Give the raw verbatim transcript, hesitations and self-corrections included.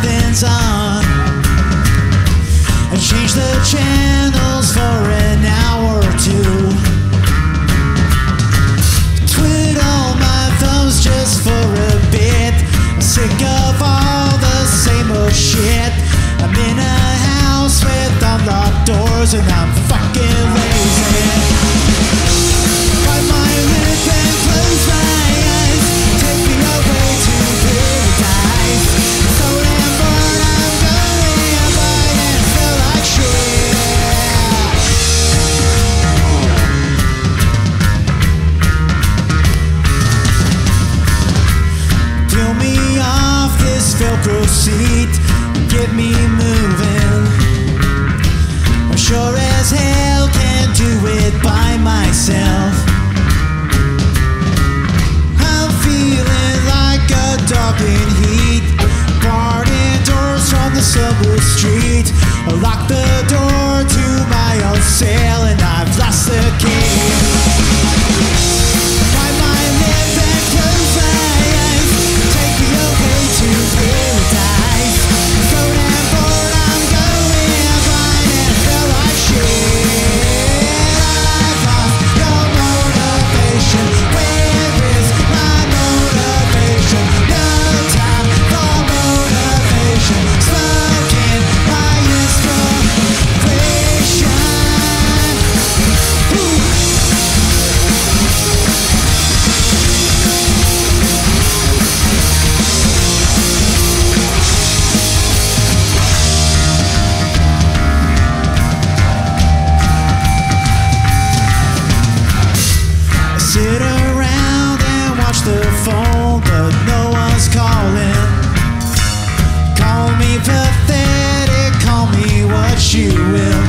something's on, and change the channels for an hour or two. Twiddle my thumbs just for a bit, I'm sick of all the same old shit. I'm in a house with unlocked doors and I'm fucking lazy. Bite my lip and close my eyes, take me away to paradise. Velcro seat, get me moving. I'm sure as hell can't do it by myself. I'm feeling like a dog in heat. Barred doors from the subway street. I locked the door to my own cell and I've lost the key. You will.